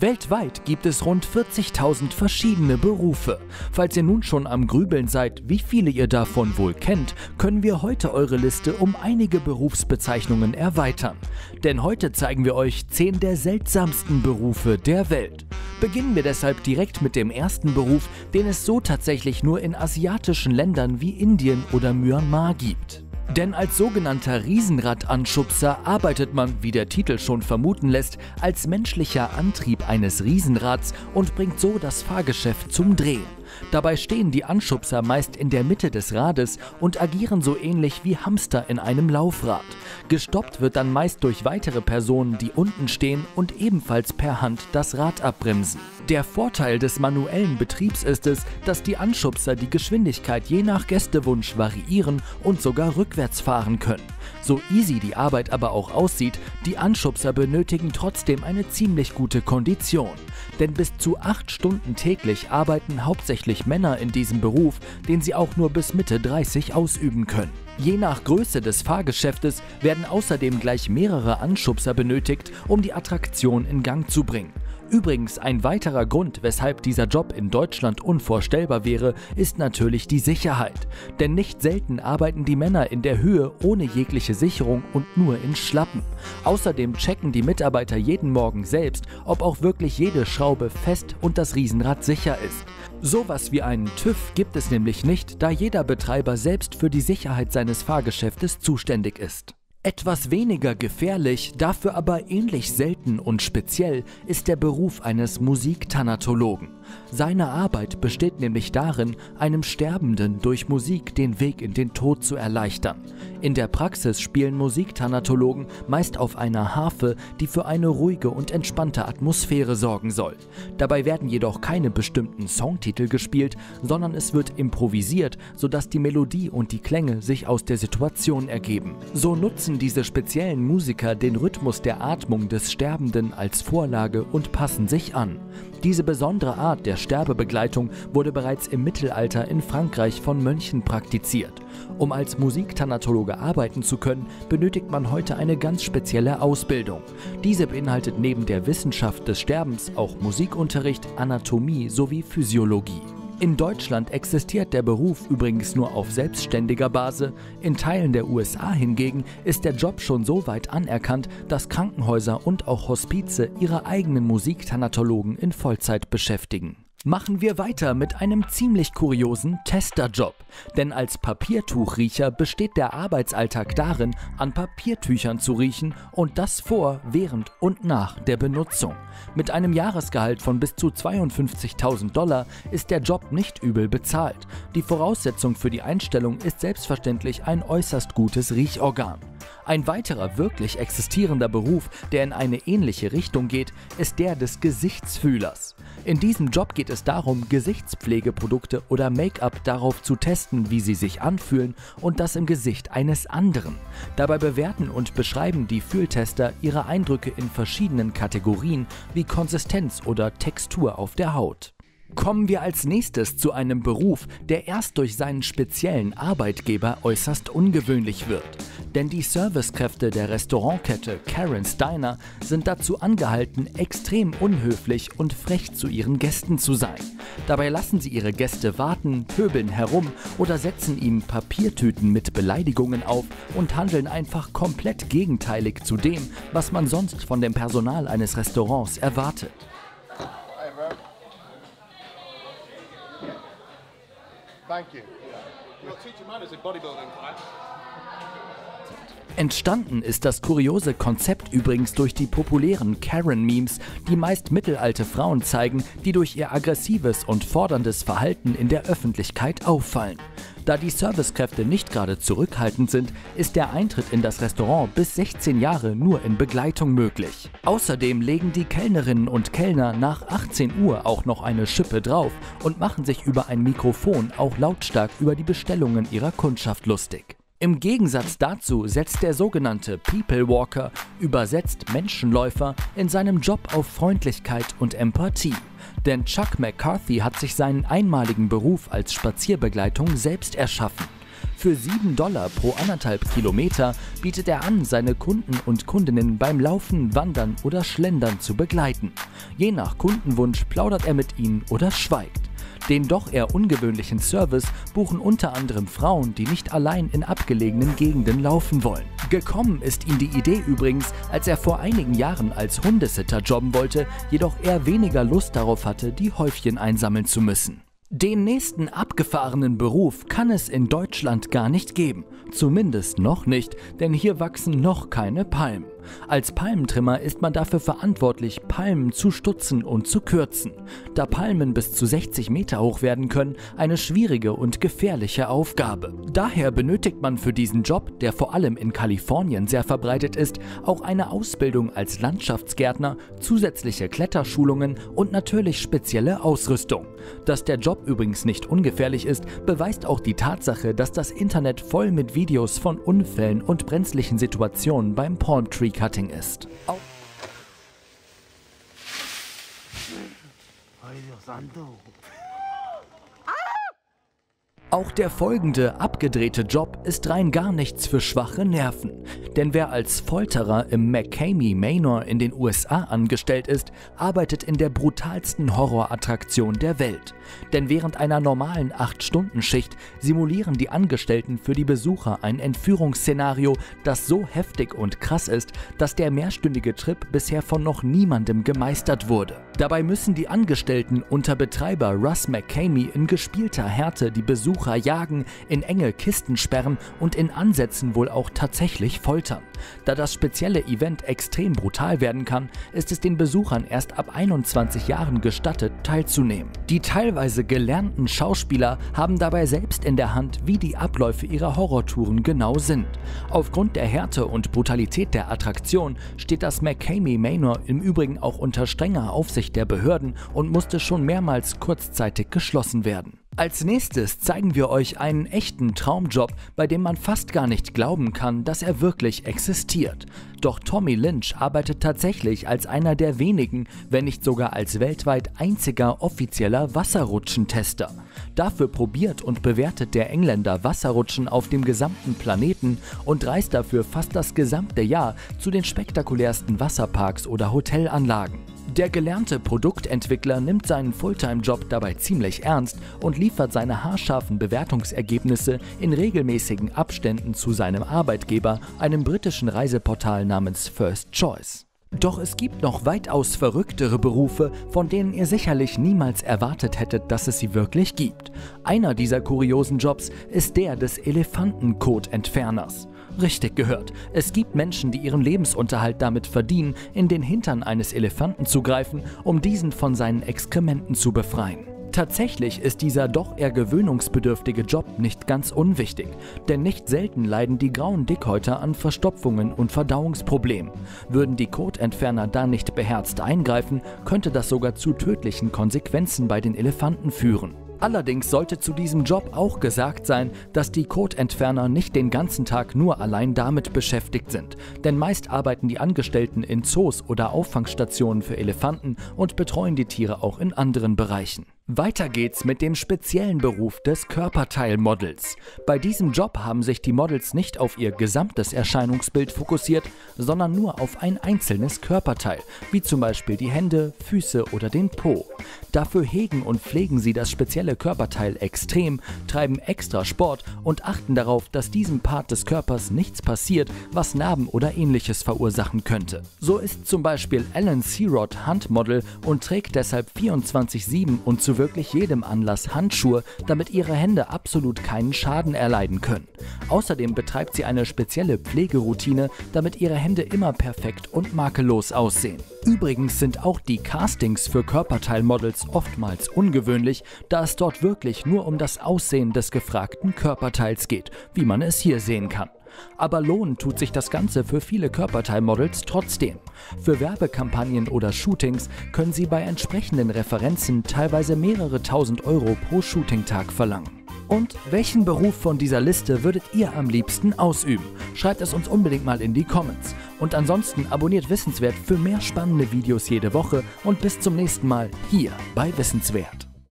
Weltweit gibt es rund 40.000 verschiedene Berufe. Falls ihr nun schon am Grübeln seid, wie viele ihr davon wohl kennt, können wir heute eure Liste um einige Berufsbezeichnungen erweitern. Denn heute zeigen wir euch 10 der seltsamsten Berufe der Welt. Beginnen wir deshalb direkt mit dem ersten Beruf, den es so tatsächlich nur in asiatischen Ländern wie Indien oder Myanmar gibt. Denn als sogenannter Riesenradanschubser arbeitet man, wie der Titel schon vermuten lässt, als menschlicher Antrieb eines Riesenrads und bringt so das Fahrgeschäft zum Drehen. Dabei stehen die Anschubser meist in der Mitte des Rades und agieren so ähnlich wie Hamster in einem Laufrad. Gestoppt wird dann meist durch weitere Personen, die unten stehen und ebenfalls per Hand das Rad abbremsen. Der Vorteil des manuellen Betriebs ist es, dass die Anschubser die Geschwindigkeit je nach Gästewunsch variieren und sogar rückwärts fahren können. So easy die Arbeit aber auch aussieht, die Anschubser benötigen trotzdem eine ziemlich gute Kondition. Denn bis zu 8 Stunden täglich arbeiten hauptsächlich Männer in diesem Beruf, den sie auch nur bis Mitte 30 ausüben können. Je nach Größe des Fahrgeschäftes werden außerdem gleich mehrere Anschubser benötigt, um die Attraktion in Gang zu bringen. Übrigens, ein weiterer Grund, weshalb dieser Job in Deutschland unvorstellbar wäre, ist natürlich die Sicherheit. Denn nicht selten arbeiten die Männer in der Höhe ohne jegliche Sicherung und nur in Schlappen. Außerdem checken die Mitarbeiter jeden Morgen selbst, ob auch wirklich jede Schraube fest und das Riesenrad sicher ist. Sowas wie einen TÜV gibt es nämlich nicht, da jeder Betreiber selbst für die Sicherheit seines Fahrgeschäftes zuständig ist. Etwas weniger gefährlich, dafür aber ähnlich selten und speziell, ist der Beruf eines Musiktanatologen. Seine Arbeit besteht nämlich darin, einem Sterbenden durch Musik den Weg in den Tod zu erleichtern. In der Praxis spielen Musiktanatologen meist auf einer Harfe, die für eine ruhige und entspannte Atmosphäre sorgen soll. Dabei werden jedoch keine bestimmten Songtitel gespielt, sondern es wird improvisiert, sodass die Melodie und die Klänge sich aus der Situation ergeben. So nutzen diese speziellen Musiker den Rhythmus der Atmung des Sterbenden als Vorlage und passen sich an. Diese besondere Art der Sterbebegleitung wurde bereits im Mittelalter in Frankreich von Mönchen praktiziert. Um als Musiktanatologe arbeiten zu können, benötigt man heute eine ganz spezielle Ausbildung. Diese beinhaltet neben der Wissenschaft des Sterbens auch Musikunterricht, Anatomie sowie Physiologie. In Deutschland existiert der Beruf übrigens nur auf selbstständiger Basis. In Teilen der USA hingegen ist der Job schon so weit anerkannt, dass Krankenhäuser und auch Hospize ihre eigenen Musiktanatologen in Vollzeit beschäftigen. Machen wir weiter mit einem ziemlich kuriosen Testerjob. Denn als Papiertuchriecher besteht der Arbeitsalltag darin, an Papiertüchern zu riechen und das vor, während und nach der Benutzung. Mit einem Jahresgehalt von bis zu 52.000 Dollar ist der Job nicht übel bezahlt. Die Voraussetzung für die Einstellung ist selbstverständlich ein äußerst gutes Riechorgan. Ein weiterer wirklich existierender Beruf, der in eine ähnliche Richtung geht, ist der des Gesichtsfühlers. In diesem Job geht es darum, Gesichtspflegeprodukte oder Make-up darauf zu testen, wie sie sich anfühlen und das im Gesicht eines anderen. Dabei bewerten und beschreiben die Fühltester ihre Eindrücke in verschiedenen Kategorien wie Konsistenz oder Textur auf der Haut. Kommen wir als nächstes zu einem Beruf, der erst durch seinen speziellen Arbeitgeber äußerst ungewöhnlich wird. Denn die Servicekräfte der Restaurantkette Karen's Diner sind dazu angehalten, extrem unhöflich und frech zu ihren Gästen zu sein. Dabei lassen sie ihre Gäste warten, pöbeln herum oder setzen ihnen Papiertüten mit Beleidigungen auf und handeln einfach komplett gegenteilig zu dem, was man sonst von dem Personal eines Restaurants erwartet. Thank you. We'll teach you manners in bodybuilding class. Entstanden ist das kuriose Konzept übrigens durch die populären Karen-Memes, die meist mittelalte Frauen zeigen, die durch ihr aggressives und forderndes Verhalten in der Öffentlichkeit auffallen. Da die Servicekräfte nicht gerade zurückhaltend sind, ist der Eintritt in das Restaurant bis 16 Jahre nur in Begleitung möglich. Außerdem legen die Kellnerinnen und Kellner nach 18 Uhr auch noch eine Schippe drauf und machen sich über ein Mikrofon auch lautstark über die Bestellungen ihrer Kundschaft lustig. Im Gegensatz dazu setzt der sogenannte People Walker, übersetzt Menschenläufer, in seinem Job auf Freundlichkeit und Empathie. Denn Chuck McCarthy hat sich seinen einmaligen Beruf als Spazierbegleitung selbst erschaffen. Für $7 pro 1,5 Kilometer bietet er an, seine Kunden und Kundinnen beim Laufen, Wandern oder Schlendern zu begleiten. Je nach Kundenwunsch plaudert er mit ihnen oder schweigt. Den doch eher ungewöhnlichen Service buchen unter anderem Frauen, die nicht allein in abgelegenen Gegenden laufen wollen. Gekommen ist ihm die Idee übrigens, als er vor einigen Jahren als Hundesitter jobben wollte, jedoch eher weniger Lust darauf hatte, die Häufchen einsammeln zu müssen. Den nächsten abgefahrenen Beruf kann es in Deutschland gar nicht geben. Zumindest noch nicht, denn hier wachsen noch keine Palmen. Als Palmentrimmer ist man dafür verantwortlich, Palmen zu stutzen und zu kürzen. Da Palmen bis zu 60 Meter hoch werden können, eine schwierige und gefährliche Aufgabe. Daher benötigt man für diesen Job, der vor allem in Kalifornien sehr verbreitet ist, auch eine Ausbildung als Landschaftsgärtner, zusätzliche Kletterschulungen und natürlich spezielle Ausrüstung. Dass der Job übrigens nicht ungefährlich ist, beweist auch die Tatsache, dass das Internet voll mit Videos von Unfällen und brenzlichen Situationen beim Palmtree Cutting ist. Auch der folgende abgedrehte Job ist rein gar nichts für schwache Nerven. Denn wer als Folterer im McKamey Manor in den USA angestellt ist, arbeitet in der brutalsten Horrorattraktion der Welt. Denn während einer normalen 8-Stunden-Schicht simulieren die Angestellten für die Besucher ein Entführungsszenario, das so heftig und krass ist, dass der mehrstündige Trip bisher von noch niemandem gemeistert wurde. Dabei müssen die Angestellten unter Betreiber Russ McKamey in gespielter Härte die Besucher jagen, in enge Kisten sperren und in Ansätzen wohl auch tatsächlich foltern. Da das spezielle Event extrem brutal werden kann, ist es den Besuchern erst ab 21 Jahren gestattet, teilzunehmen. Die teilweise gelernten Schauspieler haben dabei selbst in der Hand, wie die Abläufe ihrer Horrortouren genau sind. Aufgrund der Härte und Brutalität der Attraktion steht das McKamey Manor im Übrigen auch unter strenger Aufsicht der Behörden und musste schon mehrmals kurzzeitig geschlossen werden. Als nächstes zeigen wir euch einen echten Traumjob, bei dem man fast gar nicht glauben kann, dass er wirklich existiert. Doch Tommy Lynch arbeitet tatsächlich als einer der wenigen, wenn nicht sogar als weltweit einziger offizieller Wasserrutschentester. Dafür probiert und bewertet der Engländer Wasserrutschen auf dem gesamten Planeten und reist dafür fast das gesamte Jahr zu den spektakulärsten Wasserparks oder Hotelanlagen. Der gelernte Produktentwickler nimmt seinen Fulltime-Job dabei ziemlich ernst und liefert seine haarscharfen Bewertungsergebnisse in regelmäßigen Abständen zu seinem Arbeitgeber, einem britischen Reiseportal namens First Choice. Doch es gibt noch weitaus verrücktere Berufe, von denen ihr sicherlich niemals erwartet hättet, dass es sie wirklich gibt. Einer dieser kuriosen Jobs ist der des Elefantenkot-Entferners. Richtig gehört. Es gibt Menschen, die ihren Lebensunterhalt damit verdienen, in den Hintern eines Elefanten zu greifen, um diesen von seinen Exkrementen zu befreien. Tatsächlich ist dieser doch eher gewöhnungsbedürftige Job nicht ganz unwichtig, denn nicht selten leiden die grauen Dickhäuter an Verstopfungen und Verdauungsproblemen. Würden die Kotentferner da nicht beherzt eingreifen, könnte das sogar zu tödlichen Konsequenzen bei den Elefanten führen. Allerdings sollte zu diesem Job auch gesagt sein, dass die Kotentferner nicht den ganzen Tag nur allein damit beschäftigt sind, denn meist arbeiten die Angestellten in Zoos oder Auffangstationen für Elefanten und betreuen die Tiere auch in anderen Bereichen. Weiter geht's mit dem speziellen Beruf des Körperteilmodels. Bei diesem Job haben sich die Models nicht auf ihr gesamtes Erscheinungsbild fokussiert, sondern nur auf ein einzelnes Körperteil, wie zum Beispiel die Hände, Füße oder den Po. Dafür hegen und pflegen sie das spezielle Körperteil extrem, treiben extra Sport und achten darauf, dass diesem Part des Körpers nichts passiert, was Narben oder ähnliches verursachen könnte. So ist zum Beispiel Ellen Sirot Handmodel und trägt deshalb 24/7 und zu wirklich jedem Anlass Handschuhe, damit ihre Hände absolut keinen Schaden erleiden können. Außerdem betreibt sie eine spezielle Pflegeroutine, damit ihre Hände immer perfekt und makellos aussehen. Übrigens sind auch die Castings für Körperteilmodels oftmals ungewöhnlich, da es dort wirklich nur um das Aussehen des gefragten Körperteils geht, wie man es hier sehen kann. Aber lohnen tut sich das Ganze für viele Körperteilmodels trotzdem. Für Werbekampagnen oder Shootings können sie bei entsprechenden Referenzen teilweise mehrere tausend Euro pro Shootingtag verlangen. Und welchen Beruf von dieser Liste würdet ihr am liebsten ausüben? Schreibt es uns unbedingt mal in die Comments. Und ansonsten abonniert Wissenswert für mehr spannende Videos jede Woche und bis zum nächsten Mal hier bei Wissenswert.